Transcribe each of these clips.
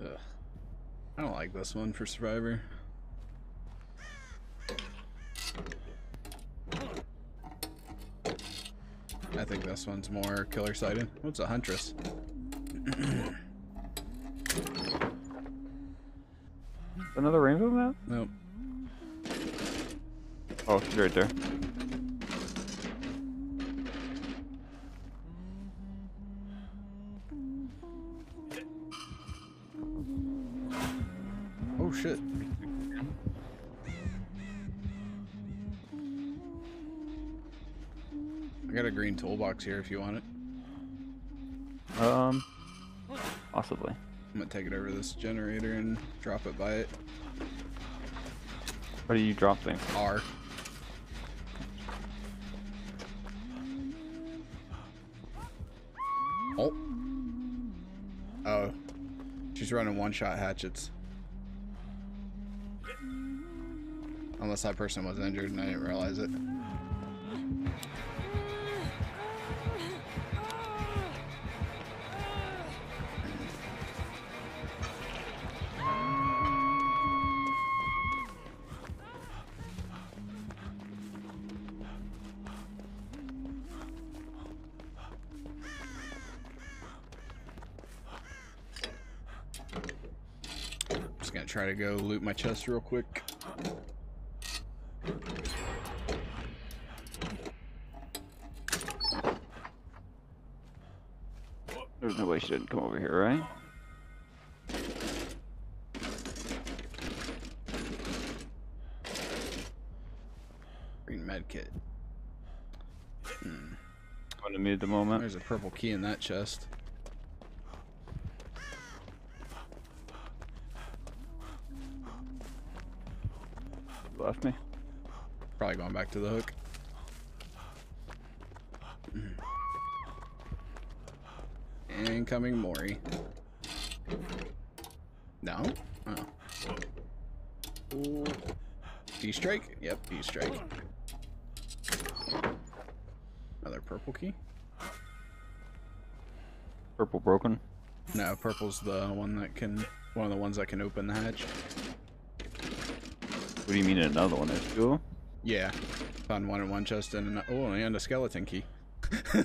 Ugh. I don't like this one for Survivor. I think this one's more killer-sided. What's a Huntress? Another rainbow map? Nope. Oh, she's right there. Oh shit. I got a green toolbox here if you want it. Possibly. I'm gonna take it over to this generator and drop it by it. What do you drop things? R. Oh. Oh. She's running one-shot hatchets. Unless that person was injured and I didn't realize it. Just gonna try to go loot my chest real quick. There's no way she didn't come over here, right? Green med kit. On to me at the moment. There's a purple key in that chest. Left me. Probably going back to the hook. Incoming Mori. No? Oh. D-strike? Yep, D-strike. Another purple key? Purple broken? No, purple's the one that can... one of the ones that can open the hatch. What do you mean another one? There's two? Yeah. Found one in one chest and another... Oh, and a skeleton key.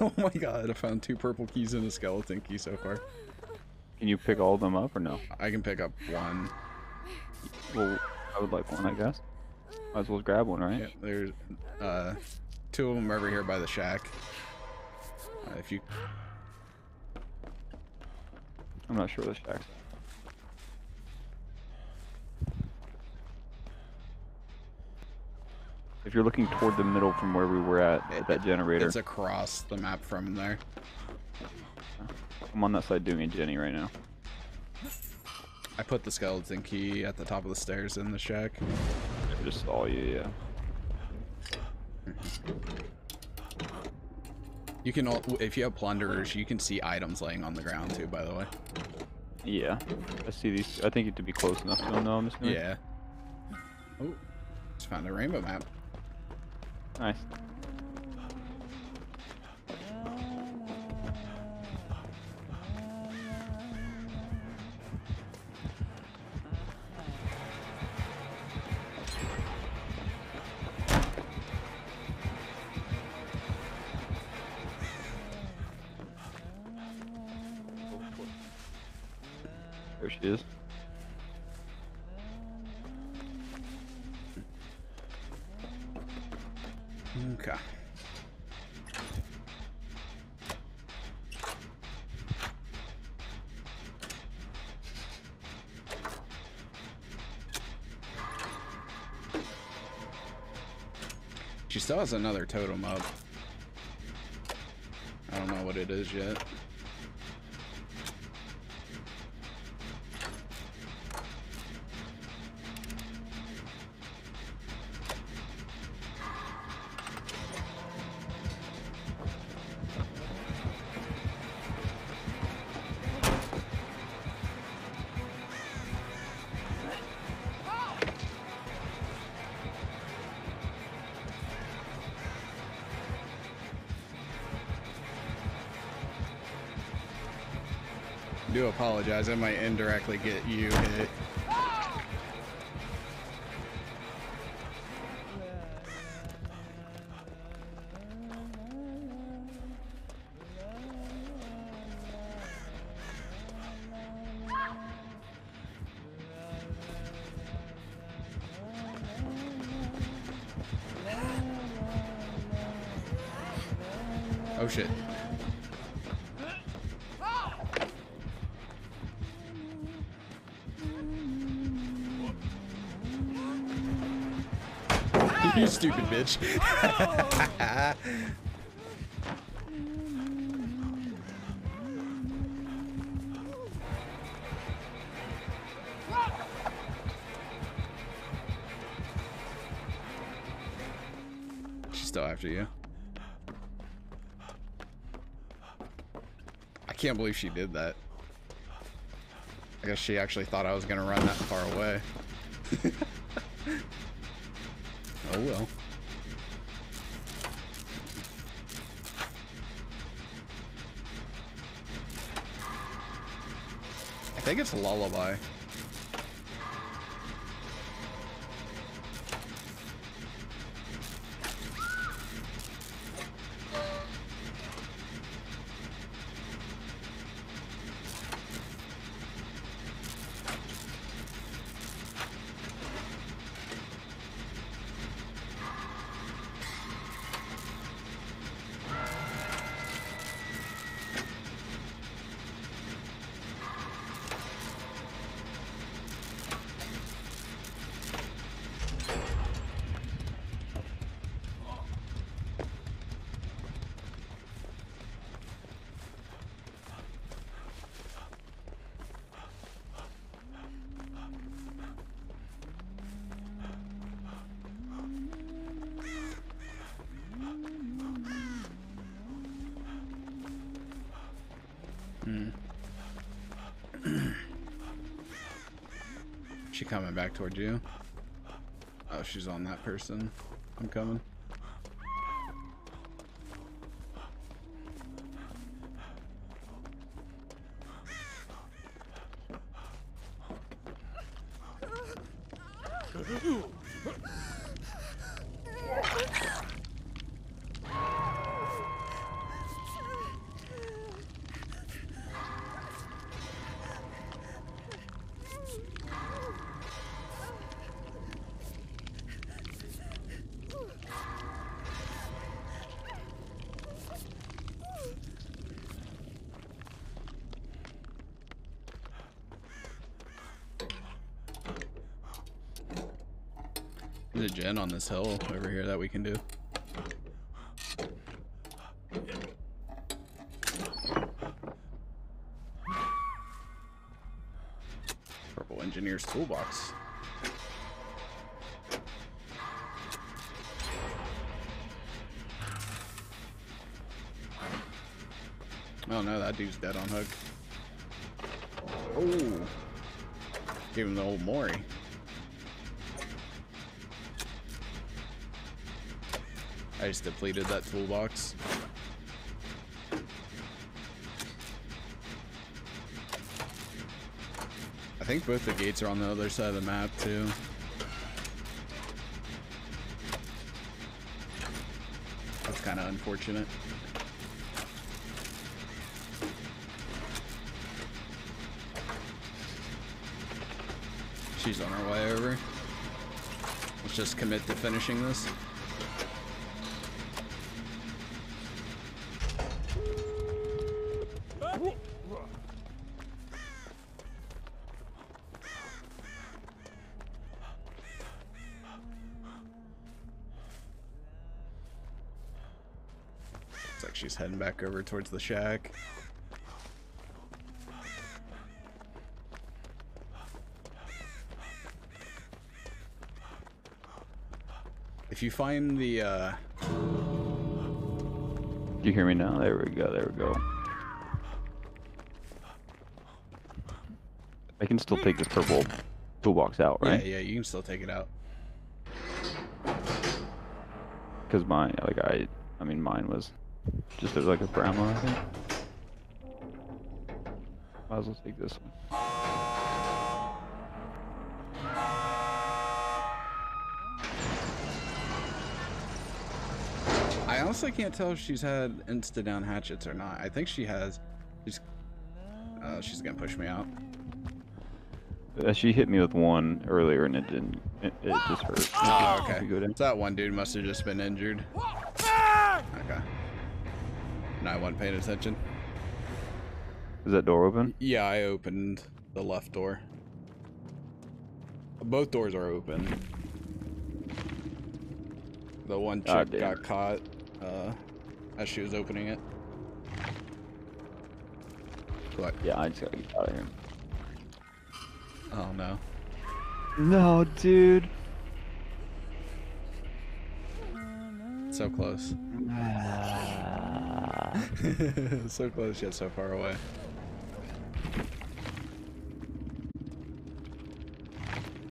Oh my god, I found two purple keys and a skeleton key so far. Can you pick all of them up or no? I can pick up one. Well, I would like one, I guess. Might as well grab one, right? Yeah, there's two of them over here by the shack. If you... I'm not sure where the shack's. If you're looking toward the middle from where we were at that generator. It's across the map from there. I'm on that side doing a Jenny right now. I put the skeleton key at the top of the stairs in the shack. I just saw you, yeah. You can, if you have plunderers, you can see items laying on the ground too, by the way. Yeah, I see these. I think you have to be close enough to them though, I'm assuming. Yeah. Oh, just found a rainbow map. Nice. There she is. Okay. She still has another totem up. I don't know what it is yet. do apologize. I might indirectly get you hit. Oh shit. You stupid bitch. She's still after you. I can't believe she did that. I guess she actually thought I was gonna run that far away. Oh well. I think it's Lullaby. She coming back toward you. Oh, she's on that person. I'm coming. There's a gen on this hill over here that we can do. Purple Engineer's Toolbox. Oh no, that dude's dead on hook. Oh, gave him the old Mori. I just depleted that toolbox. I think both the gates are on the other side of the map too. That's kind of unfortunate. She's on her way over. Let's just commit to finishing this. Looks like she's heading back over towards the shack. If you find the Do you hear me now? There we go, there we go. I can still take this purple toolbox out, right? Yeah, you can still take it out. Cause mine, like I mean mine was just there's like a grandma, I think. Might as well take this one. I honestly can't tell if she's had insta-down hatchets or not. I think she has. She's gonna push me out. She hit me with one earlier and it didn't. It just hurt. Oh, okay. So that one dude must have just been injured. Okay. And I wasn't paying attention. Is that door open? Yeah, I opened the left door. Both doors are open. The one chick got caught as she was opening it. What? Yeah, I just gotta get out of here. Oh no. No, dude. So close. So close yet so far away.